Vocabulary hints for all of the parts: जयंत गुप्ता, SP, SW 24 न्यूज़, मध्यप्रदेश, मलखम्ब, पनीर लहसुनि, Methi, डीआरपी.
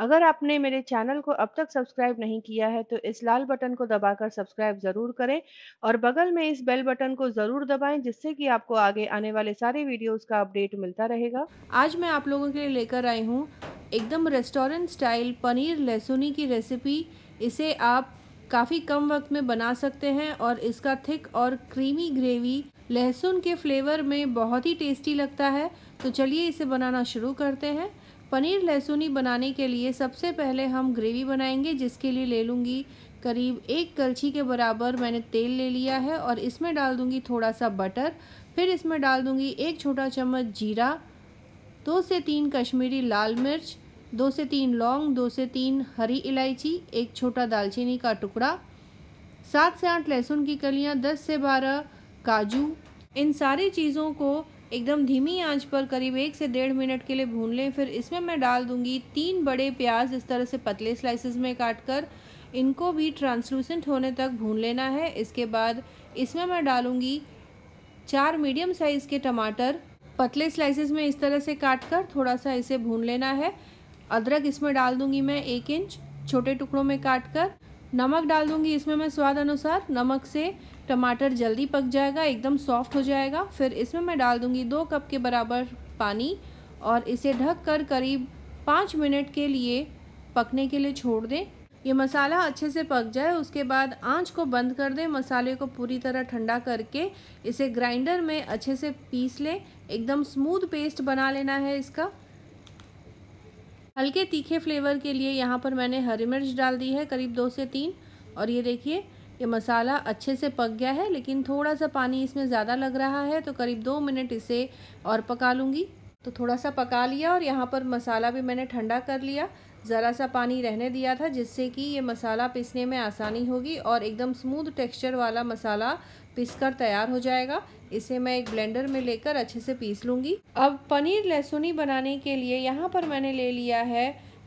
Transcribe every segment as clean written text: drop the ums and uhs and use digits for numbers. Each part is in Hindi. अगर आपने मेरे चैनल को अब तक सब्सक्राइब नहीं किया है तो इस लाल बटन को दबाकर सब्सक्राइब ज़रूर करें और बगल में इस बेल बटन को ज़रूर दबाएं, जिससे कि आपको आगे आने वाले सारे वीडियोस का अपडेट मिलता रहेगा। आज मैं आप लोगों के लिए लेकर आई हूँ एकदम रेस्टोरेंट स्टाइल पनीर लहसुनी की रेसिपी। इसे आप काफ़ी कम वक्त में बना सकते हैं और इसका थिक और क्रीमी ग्रेवी लहसुन के फ्लेवर में बहुत ही टेस्टी लगता है। तो चलिए इसे बनाना शुरू करते हैं। पनीर लहसुनी बनाने के लिए सबसे पहले हम ग्रेवी बनाएंगे, जिसके लिए ले लूँगी करीब एक कलछी के बराबर मैंने तेल ले लिया है और इसमें डाल दूँगी थोड़ा सा बटर, फिर इसमें डाल दूँगी एक छोटा चम्मच जीरा, 2 से 3 कश्मीरी लाल मिर्च, 2 से 3 लौंग, 2 से 3 हरी इलायची, एक छोटा दालचीनी का टुकड़ा, 7 से 8 लहसुन की कलियाँ, 10 से 12 काजू। इन सारी चीज़ों को एकदम धीमी आंच पर करीब 1 से 1.5 मिनट के लिए भून लें। फिर इसमें मैं डाल दूंगी 3 बड़े प्याज, इस तरह से पतले स्लाइसेस में काट कर। इनको भी ट्रांसलूसेंट होने तक भून लेना है। इसके बाद इसमें मैं डालूंगी 4 मीडियम साइज़ के टमाटर, पतले स्लाइसेस में इस तरह से काट कर थोड़ा सा इसे भून लेना है। अदरक इसमें डाल दूंगी मैं 1 इंच छोटे टुकड़ों में काट कर। नमक डाल दूंगी इसमें मैं स्वाद अनुसार, नमक से टमाटर जल्दी पक जाएगा, एकदम सॉफ्ट हो जाएगा। फिर इसमें मैं डाल दूंगी 2 कप के बराबर पानी और इसे ढक कर करीब 5 मिनट के लिए पकने के लिए छोड़ दें। ये मसाला अच्छे से पक जाए उसके बाद आंच को बंद कर दें। मसाले को पूरी तरह ठंडा करके इसे ग्राइंडर में अच्छे से पीस लें, एकदम स्मूथ पेस्ट बना लेना है इसका। हल्के तीखे फ्लेवर के लिए यहाँ पर मैंने हरी मिर्च डाल दी है करीब 2 से 3 और ये देखिए ये मसाला अच्छे से पक गया है, लेकिन थोड़ा सा पानी इसमें ज़्यादा लग रहा है तो करीब 2 मिनट इसे और पका लूँगी। तो थोड़ा सा पका लिया और यहाँ पर मसाला भी मैंने ठंडा कर लिया, ज़रा सा पानी रहने दिया था जिससे कि ये मसाला पीसने में आसानी होगी और एकदम स्मूथ टेक्सचर वाला मसाला पीसकर तैयार हो जाएगा। इसे मैं एक ब्लेंडर में लेकर अच्छे से पीस लूँगी। अब पनीर लहसुनी बनाने के लिए यहाँ पर मैंने ले लिया है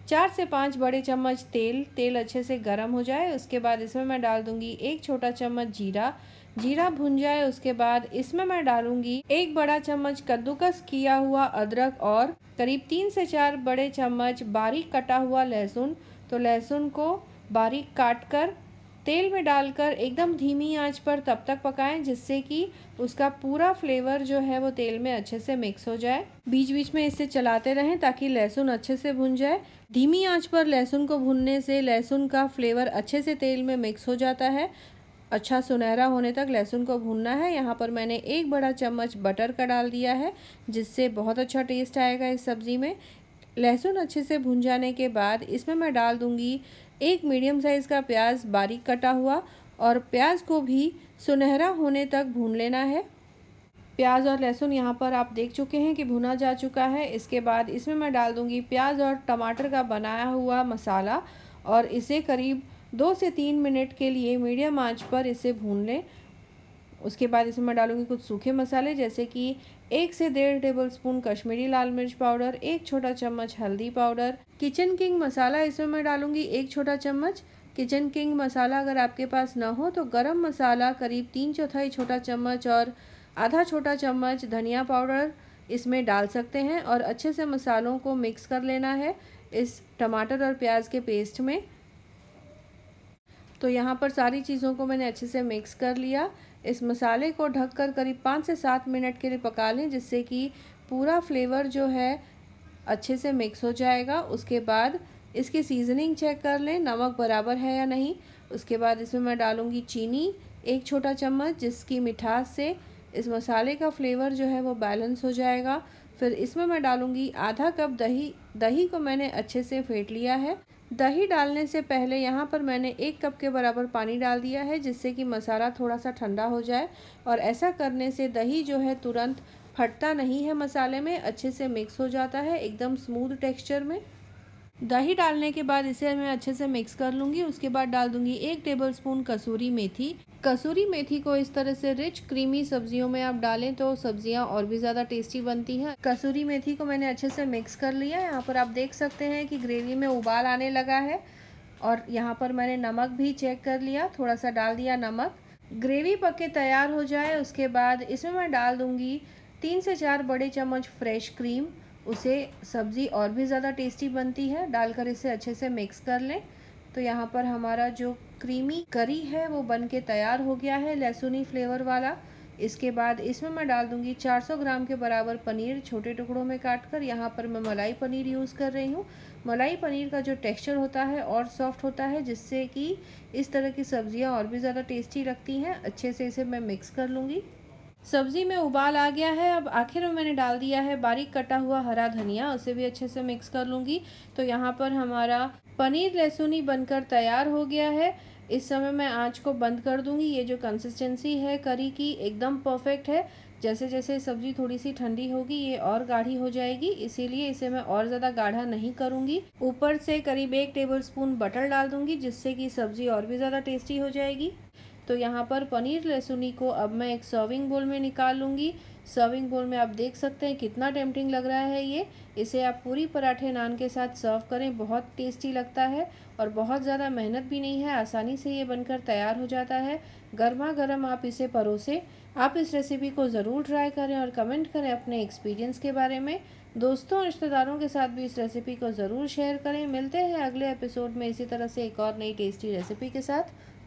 4 से 5 बड़े चम्मच तेल। तेल अच्छे से गर्म हो जाए उसके बाद इसमें मैं डाल दूंगी 1 छोटा चम्मच जीरा। जीरा भुन जाए उसके बाद इसमें मैं डालूंगी 1 बड़ा चम्मच कद्दूकस किया हुआ अदरक और करीब 3 से 4 बड़े चम्मच बारीक कटा हुआ लहसुन। तो लहसुन को बारीक काट कर तेल में डालकर एकदम धीमी आंच पर तब तक पकाएं जिससे कि उसका पूरा फ्लेवर जो है वो तेल में अच्छे से मिक्स हो जाए। बीच बीच में इसे चलाते रहें ताकि लहसुन अच्छे से भुन जाए। धीमी आंच पर लहसुन को भुनने से लहसुन का फ्लेवर अच्छे से तेल में मिक्स हो जाता है। अच्छा सुनहरा होने तक लहसुन को भूनना है। यहाँ पर मैंने 1 बड़ा चम्मच बटर का डाल दिया है जिससे बहुत अच्छा टेस्ट आएगा इस सब्ज़ी में। लहसुन अच्छे से भुन जाने के बाद इसमें मैं डाल दूँगी 1 मीडियम साइज़ का प्याज बारीक कटा हुआ और प्याज को भी सुनहरा होने तक भून लेना है। प्याज और लहसुन यहाँ पर आप देख चुके हैं कि भुना जा चुका है। इसके बाद इसमें मैं डाल दूँगी प्याज और टमाटर का बनाया हुआ मसाला और इसे करीब 2 से 3 मिनट के लिए मीडियम आंच पर इसे भून लें। उसके बाद इसमें मैं डालूंगी कुछ सूखे मसाले जैसे कि 1 से 1.5 टेबलस्पून कश्मीरी लाल मिर्च पाउडर, 1 छोटा चम्मच हल्दी पाउडर, किचन किंग मसाला इसमें मैं डालूंगी 1 छोटा चम्मच। किचन किंग मसाला अगर आपके पास ना हो तो गरम मसाला करीब 3/4 छोटा चम्मच और आधा छोटा चम्मच धनिया पाउडर इसमें डाल सकते हैं और अच्छे से मसालों को मिक्स कर लेना है इस टमाटर और प्याज के पेस्ट में। तो यहाँ पर सारी चीज़ों को मैंने अच्छे से मिक्स कर लिया। इस मसाले को ढककर करीब 5 से 7 मिनट के लिए पका लें जिससे कि पूरा फ्लेवर जो है अच्छे से मिक्स हो जाएगा। उसके बाद इसकी सीजनिंग चेक कर लें, नमक बराबर है या नहीं। उसके बाद इसमें मैं डालूँगी चीनी 1 छोटा चम्मच, जिसकी मिठास से इस मसाले का फ्लेवर जो है वो बैलेंस हो जाएगा। फिर इसमें मैं डालूँगी आधा कप दही। दही को मैंने अच्छे से फेंट लिया है। दही डालने से पहले यहाँ पर मैंने 1 कप के बराबर पानी डाल दिया है जिससे कि मसाला थोड़ा सा ठंडा हो जाए और ऐसा करने से दही जो है तुरंत फटता नहीं है, मसाले में अच्छे से मिक्स हो जाता है एकदम स्मूथ टेक्सचर में। दही डालने के बाद इसे मैं अच्छे से मिक्स कर लूँगी। उसके बाद डाल दूँगी 1 टेबलस्पून कसूरी मेथी। कसूरी मेथी को इस तरह से रिच क्रीमी सब्जियों में आप डालें तो सब्जियां और भी ज़्यादा टेस्टी बनती हैं। कसूरी मेथी को मैंने अच्छे से मिक्स कर लिया। यहाँ पर आप देख सकते हैं कि ग्रेवी में उबाल आने लगा है और यहाँ पर मैंने नमक भी चेक कर लिया, थोड़ा सा डाल दिया नमक। ग्रेवी पक के तैयार हो जाए उसके बाद इसमें मैं डाल दूँगी 3 से 4 बड़े चम्मच फ्रेश क्रीम उसे सब्ज़ी और भी ज़्यादा टेस्टी बनती है। डालकर इसे अच्छे से मिक्स कर लें। तो यहाँ पर हमारा जो क्रीमी करी है वो बनके तैयार हो गया है, लहसुनी फ्लेवर वाला। इसके बाद इसमें मैं डाल दूंगी 400 ग्राम के बराबर पनीर, छोटे टुकड़ों में काट कर। यहाँ पर मैं मलाई पनीर यूज़ कर रही हूँ। मलाई पनीर का जो टेक्सचर होता है और सॉफ्ट होता है, जिससे कि इस तरह की सब्ज़ियाँ और भी ज़्यादा टेस्टी लगती हैं। अच्छे से इसे मैं मिक्स कर लूँगी। सब्ज़ी में उबाल आ गया है। अब आखिर में मैंने डाल दिया है बारीक कटा हुआ हरा धनिया, उसे भी अच्छे से मिक्स कर लूँगी। तो यहाँ पर हमारा पनीर लहसुनी बनकर तैयार हो गया है। इस समय मैं आंच को बंद कर दूँगी। ये जो कंसिस्टेंसी है करी की, एकदम परफेक्ट है। जैसे जैसे सब्ज़ी थोड़ी सी ठंडी होगी ये और गाढ़ी हो जाएगी, इसीलिए इसे मैं और ज़्यादा गाढ़ा नहीं करूँगी। ऊपर से करीब 1 टेबलस्पून बटर डाल दूँगी, जिससे कि सब्ज़ी और भी ज़्यादा टेस्टी हो जाएगी। तो यहाँ पर पनीर लहसुनी को अब मैं एक सर्विंग बोल में निकाल लूँगी। सर्विंग बोल में आप देख सकते हैं कितना टेम्पटिंग लग रहा है ये। इसे आप पूरी पराठे नान के साथ सर्व करें, बहुत टेस्टी लगता है और बहुत ज़्यादा मेहनत भी नहीं है। आसानी से ये बनकर तैयार हो जाता है। गर्मा गर्म आप इसे परोसें। आप इस रेसिपी को ज़रूर ट्राई करें और कमेंट करें अपने एक्सपीरियंस के बारे में। दोस्तों और रिश्तेदारों के साथ भी इस रेसिपी को ज़रूर शेयर करें। मिलते हैं अगले एपिसोड में इसी तरह से एक और नई टेस्टी रेसिपी के साथ।